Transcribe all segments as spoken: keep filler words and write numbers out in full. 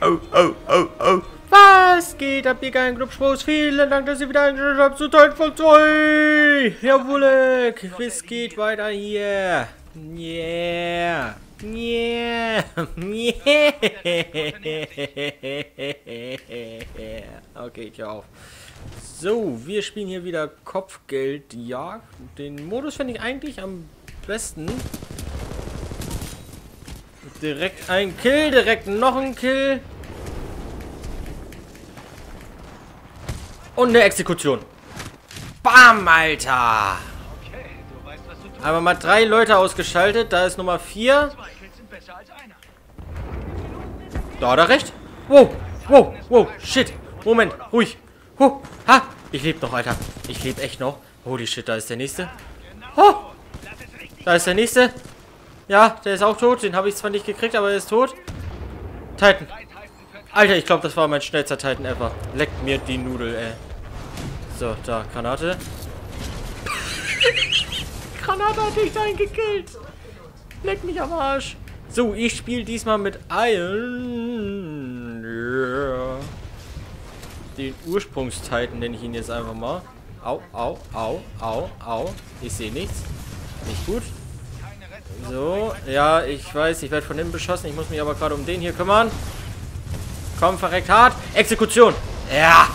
oh, oh, oh, oh. Was geht ab, ihr geilen Clubschwurs? Vielen Dank, dass ihr wieder eingeschaltet habt zu Titan von zwei. Jawohl, es geht weiter hier. Yeah. Yeah. Yeah. Okay, ich hör auf. So, wir spielen hier wieder Kopfgeldjagd. Den Modus finde ich eigentlich am besten. Direkt ein Kill, direkt noch ein Kill. Und eine Exekution. Bam, Alter. Aber mal drei Leute ausgeschaltet. Da ist Nummer vier. Da hat er recht. Wow, wow, wow, shit. Moment, ruhig. Huh, ha, ich lebe noch, Alter. Ich lebe echt noch. Holy shit, da ist der nächste. Oh, da ist der nächste. Ja, der ist auch tot. Den habe ich zwar nicht gekriegt, aber er ist tot. Titan. Alter, ich glaube, das war mein schnellster Titan ever. Leckt mir die Nudel, ey. So, da, Granate. Granate hat dich dahin gekillt. Leck mich am Arsch. So, ich spiele diesmal mit Iron. Yeah. Den Ursprungstitan nenne ich ihn jetzt einfach mal. Au, au, au, au, au. Ich sehe nichts. Nicht gut. So, ja, ich weiß, ich werde von innen beschossen. Ich muss mich aber gerade um den hier kümmern. Komm, verreckt hart. Exekution. Ja.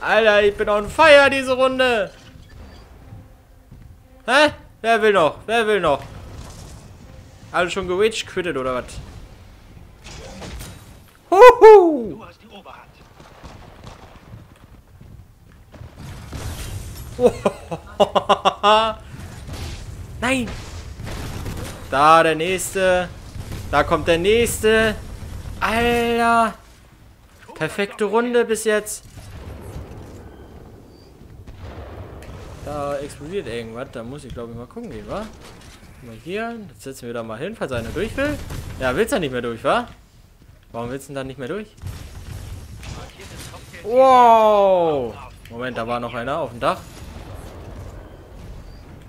Alter, ich bin on fire diese Runde. Hä? Wer will noch? Wer will noch? Alle schon gewitcht, quittet oder was? Huhu! Du hast die Oberhand. Oh. Nein! Da der nächste. Da kommt der nächste. Alter! Perfekte Runde bis jetzt. Da explodiert irgendwas. Da muss ich, glaube ich, mal gucken gehen, wa? Mal hier. Jetzt setzen wir da mal hin, falls einer durch will. Ja, willst du nicht mehr durch, wa? Warum willst du denn da nicht mehr durch? Wow! Moment, da war noch einer auf dem Dach.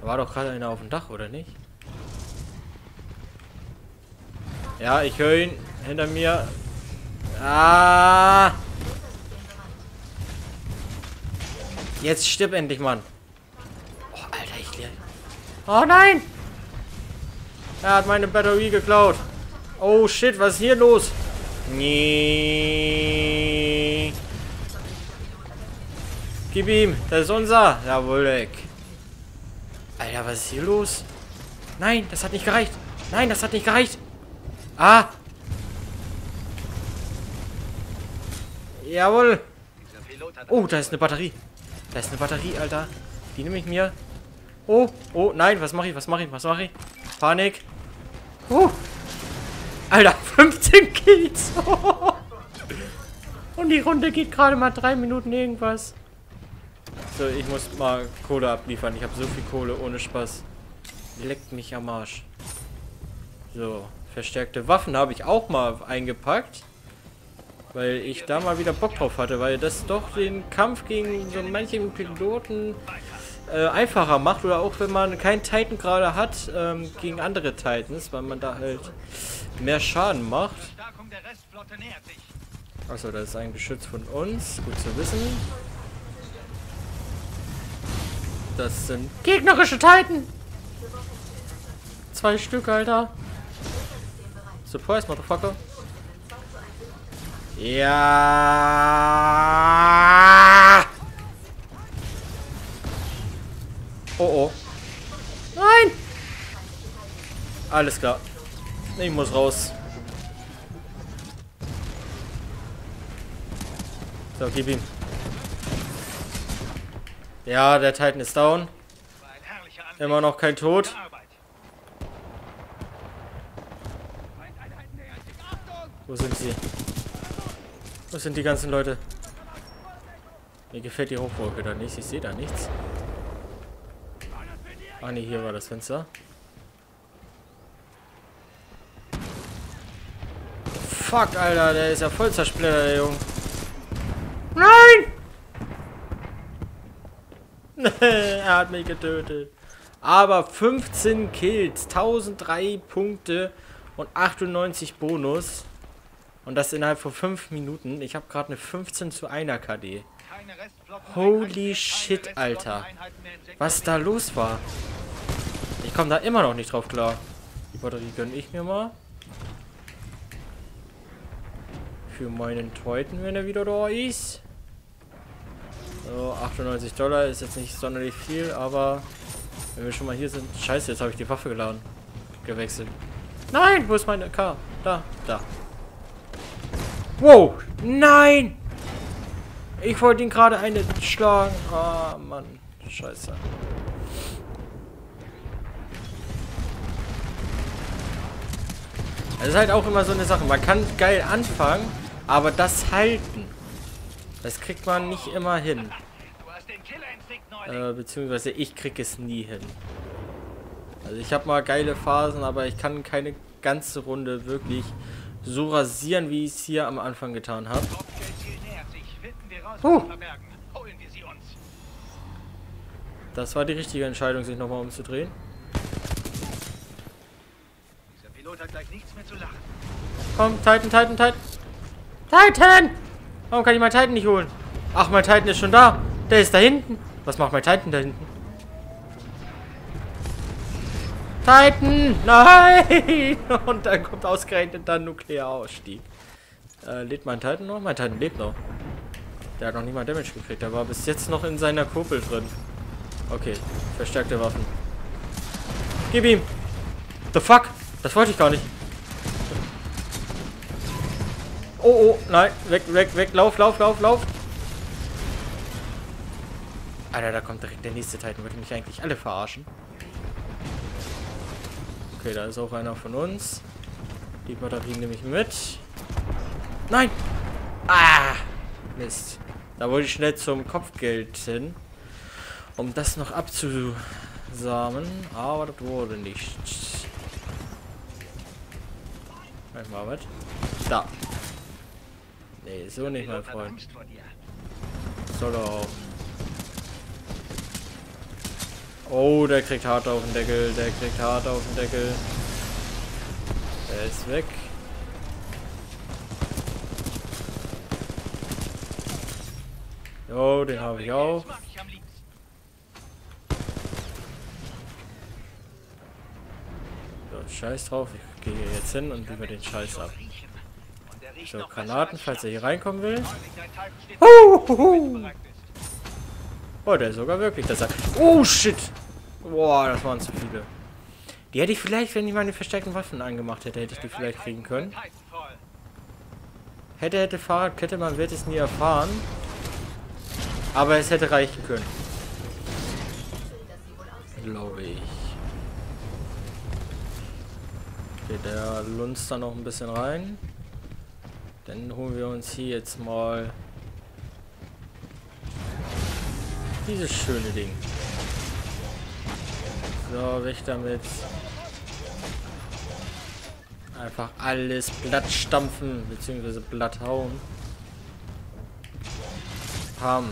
Da war doch gerade einer auf dem Dach, oder nicht? Ja, ich höre ihn hinter mir. Ah! Jetzt stirb endlich, Mann. Oh, Alter, ich lebe. Oh, nein! Er hat meine Batterie geklaut. Oh, shit, was ist hier los? Nee. Gib ihm, das ist unser. Jawohl, weg. Alter, was ist hier los? Nein, das hat nicht gereicht. Nein, das hat nicht gereicht. Ah. Jawohl. Oh, da ist eine Batterie. Da ist eine Batterie, Alter. Die nehme ich mir. Oh, oh, nein, was mache ich, was mache ich, was mache ich? Panik. Oh. Alter, fünfzehn Kills. Und die Runde geht gerade mal drei Minuten irgendwas. So, ich muss mal Kohle abliefern. Ich habe so viel Kohle, ohne Spaß. Leckt mich am Arsch. So, verstärkte Waffen habe ich auch mal eingepackt. Weil ich da mal wieder Bock drauf hatte. Weil das doch den Kampf gegen so manchen Piloten äh, einfacher macht. Oder auch wenn man keinen Titan gerade hat, ähm, gegen andere Titans. Weil man da halt mehr Schaden macht. Achso, das ist ein Geschütz von uns. Gut zu wissen. Das sind gegnerische Titan. Zwei Stück, Alter. Surprise, Motherfucker. Ja. Oh, oh. Nein. Alles klar. Ich muss raus. So, gib ihm. Ja, der Titan ist down. Immer noch kein Tod. Wo sind sie? Wo sind die ganzen Leute? Mir gefällt die Hochwolke da nicht. Ich sehe da nichts. Ah ne, hier war das Fenster. Fuck, Alter. Der ist ja voll zersplittert, der Junge. Nein! Er hat mich getötet. Aber fünfzehn Kills, tausenddrei Punkte und achtundneunzig Bonus. Und das innerhalb von fünf Minuten. Ich habe gerade eine fünfzehn zu eins K D. Holy shit, Alter. Was da los war. Ich komme da immer noch nicht drauf klar. Die Batterie gönne ich mir mal. Für meinen Titan, wenn er wieder da ist. So, achtundneunzig Dollar ist jetzt nicht sonderlich viel, aber wenn wir schon mal hier sind. Scheiße, jetzt habe ich die Waffe geladen. Gewechselt. Nein, wo ist meine K? Da, da. Wow, nein! Ich wollte ihn gerade eine schlagen. Ah, Mann. Scheiße. Das ist halt auch immer so eine Sache. Man kann geil anfangen, aber das halten, das kriegt man nicht immer hin. Äh, beziehungsweise ich krieg es nie hin. Also ich habe mal geile Phasen, aber ich kann keine ganze Runde wirklich so rasieren, wie ich es hier am Anfang getan habe. Uh. Das war die richtige Entscheidung, sich nochmal umzudrehen. Hat gleich nichts mehr zu lachen. Komm, Titan, Titan, Titan. Titan! Warum kann ich meinen Titan nicht holen? Ach, mein Titan ist schon da. Der ist da hinten. Was macht mein Titan da hinten? Titan! Nein! Und dann kommt ausgerechnet dann Nuklear-Ausstieg. Äh, lebt mein Titan noch? Mein Titan lebt noch. Der hat noch nicht mal Damage gekriegt. Der war bis jetzt noch in seiner Kuppel drin. Okay, verstärkte Waffen. Gib ihm! The fuck? Das wollte ich gar nicht. Oh, oh, nein. Weg, weg, weg. Lauf, lauf, lauf, lauf. Alter, da kommt direkt der nächste Titan. Würde mich eigentlich alle verarschen. Okay, da ist auch einer von uns. Die Batterien nehme ich mit. Nein. Ah, Mist. Da wollte ich schnell zum Kopfgeld hin, um das noch abzusamen. Aber das wurde nichts. Mal mit. Da. Nee, so nicht, mein Freund. Soll er auch. Oh, der kriegt hart auf den Deckel. Der kriegt hart auf den Deckel. Der ist weg. Jo, den habe ich auch. Scheiß drauf, ich gehe hier jetzt hin und liebe den Scheiß ab. So, Granaten, falls er hier reinkommen will. Huhuhu. Oh, der ist sogar wirklich das. Oh, shit! Boah, das waren zu viele. Die hätte ich vielleicht, wenn ich meine versteckten Waffen angemacht hätte, hätte ich die vielleicht kriegen können. Hätte, hätte Fahrradkette, man wird es nie erfahren. Aber es hätte reichen können. Glaube ich. Der lunzt da noch ein bisschen rein. Dann holen wir uns hier jetzt mal dieses schöne Ding. So, weg damit. Einfach alles plattstampfen, beziehungsweise platt hauen. Pam.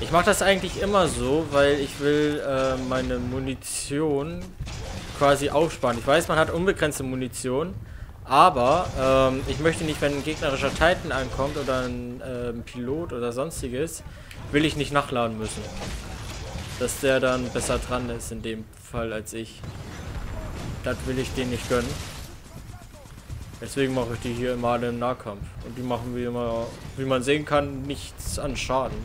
Ich mache das eigentlich immer so, weil ich will äh, meine Munition quasi aufsparen. Ich weiß, man hat unbegrenzte Munition, aber ähm, ich möchte nicht, wenn ein gegnerischer Titan ankommt oder ein ähm, Pilot oder sonstiges, will ich nicht nachladen müssen. Dass der dann besser dran ist in dem Fall als ich. Das will ich denen nicht gönnen. Deswegen mache ich die hier immer alle im Nahkampf. Und die machen wir immer, wie man sehen kann, nichts an Schaden.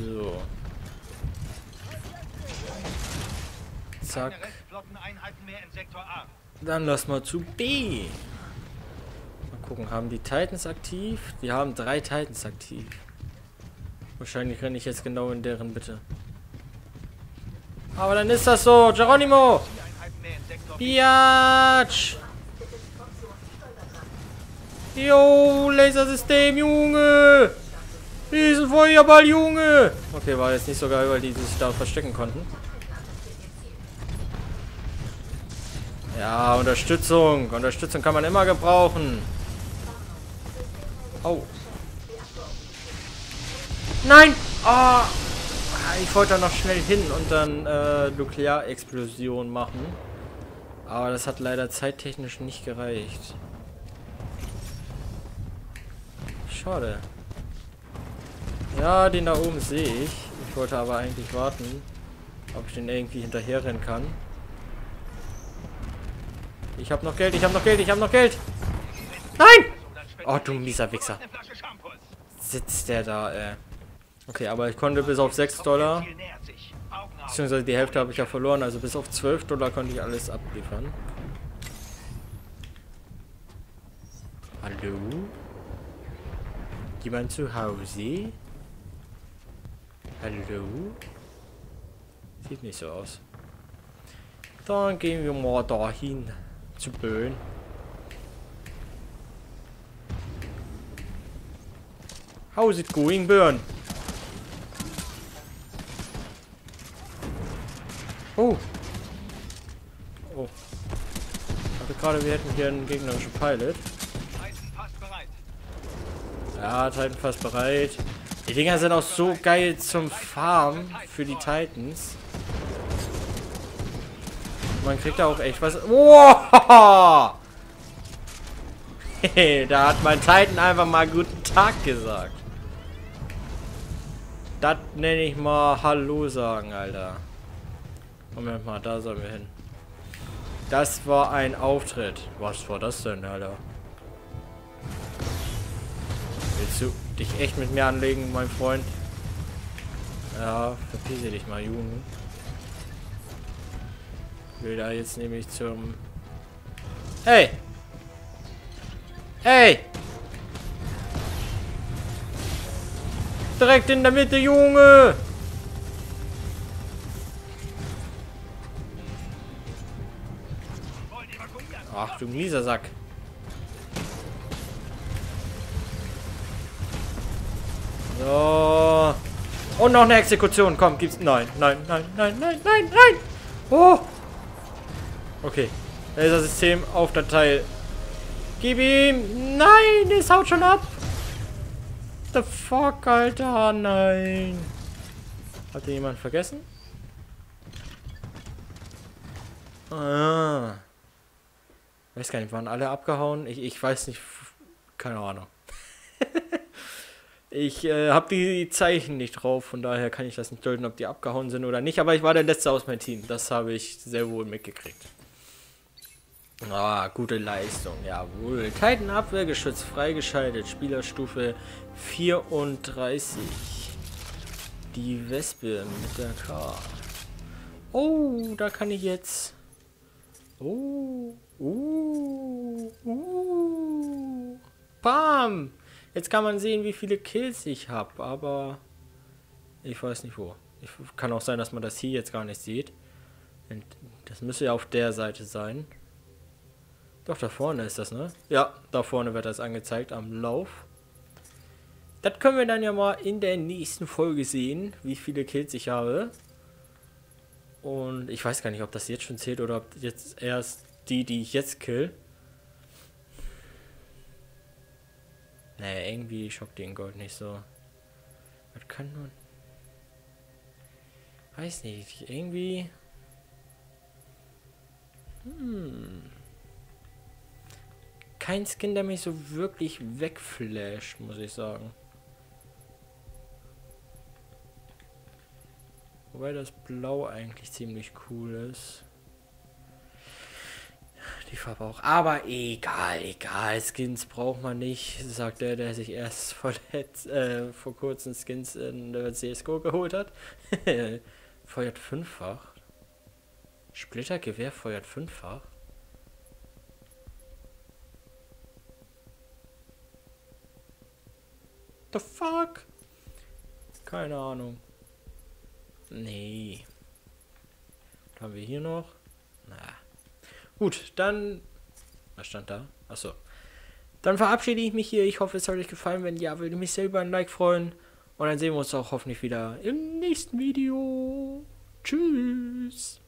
So. Zack. Dann lass mal zu B. Mal gucken, haben die Titans aktiv? Die haben drei Titans aktiv. Wahrscheinlich renne ich jetzt genau in deren Bitte. Aber dann ist das so. Geronimo! Biatsch! Jo, Lasersystem, Junge! Diesen Feuerball, Junge! Okay, war jetzt nicht so geil, weil die sich da verstecken konnten. Ja, Unterstützung. Unterstützung kann man immer gebrauchen. Au. Nein! Oh. Ich wollte da noch schnell hin und dann äh, Nuklearexplosion machen. Aber das hat leider zeittechnisch nicht gereicht. Schade. Ja, den da oben sehe ich. Ich wollte aber eigentlich warten, ob ich den irgendwie hinterherrennen kann. Ich habe noch Geld, ich habe noch Geld, ich habe noch Geld. Nein! Oh, du mieser Wichser. Sitzt der da, ey. Okay, aber ich konnte bis auf sechs Dollar, beziehungsweise die Hälfte habe ich ja verloren, also bis auf zwölf Dollar konnte ich alles abliefern. Hallo? Jemand zu Hause? Hallo? Sieht nicht so aus. Dann gehen wir mal dahin zu Böen. How's it going, Böen? Oh! Oh. Ich dachte gerade, wir hätten hier einen gegnerischen Pilot. Titan fast bereit. Ja, Titan fast bereit. Die Dinger sind auch so geil zum Farmen für die Titans. Man kriegt da auch echt was. Oh! Hey, da hat mein Titan einfach mal guten Tag gesagt. Das nenne ich mal Hallo sagen, Alter. Moment mal, da sollen wir hin. Das war ein Auftritt. Was war das denn, Alter? Willst du dich echt mit mir anlegen, mein Freund? Ja, verpiss dich mal, Jugend. Ich will da jetzt nämlich zum... Hey! Hey! Direkt in der Mitte, Junge! Ach du mieser Sack. So. Und noch eine Exekution. Komm, gibt's. Nein, nein, nein, nein, nein, nein, nein. Oh. Okay. Lasersystem auf Datei. Gib ihm. Nein, es haut schon ab. The fuck, Alter. Nein. Hat hier jemand vergessen? Ah. Ich weiß gar nicht, waren alle abgehauen? Ich, ich weiß nicht, keine Ahnung. Ich äh, habe die Zeichen nicht drauf, von daher kann ich das nicht deuten, ob die abgehauen sind oder nicht. Aber ich war der Letzte aus meinem Team, das habe ich sehr wohl mitgekriegt. Ah, gute Leistung, jawohl. Titan Abwehrgeschütz freigeschaltet, Spielerstufe vierunddreißig. Die Wespe mit der K. Oh, da kann ich jetzt... Oh... Uh, uh, bam! Jetzt kann man sehen, wie viele Kills ich habe, aber ich weiß nicht wo. Ich, kann auch sein, dass man das hier jetzt gar nicht sieht. Und das müsste ja auf der Seite sein. Doch, da vorne ist das, ne? Ja, da vorne wird das angezeigt am Lauf. Das können wir dann ja mal in der nächsten Folge sehen, wie viele Kills ich habe. Und ich weiß gar nicht, ob das jetzt schon zählt oder ob jetzt erst... Die, die ich jetzt kill. Naja, irgendwie schockt den Gold nicht so. Was kann nun? Weiß nicht, irgendwie... Hm. Kein Skin, der mich so wirklich wegflasht, muss ich sagen. Wobei das Blau eigentlich ziemlich cool ist. Die Farbe auch. Aber egal, egal. Skins braucht man nicht, sagt der, der sich erst vor, letzt, äh, vor kurzem Skins in der C S G O geholt hat. Feuert fünffach. Splittergewehr feuert fünffach. The fuck? Keine Ahnung. Nee. Was haben wir hier noch? Na. Gut, dann... Was stand da? Achso. Dann verabschiede ich mich hier. Ich hoffe, es hat euch gefallen. Wenn ja, würde mich selber ein Like freuen. Und dann sehen wir uns auch hoffentlich wieder im nächsten Video. Tschüss.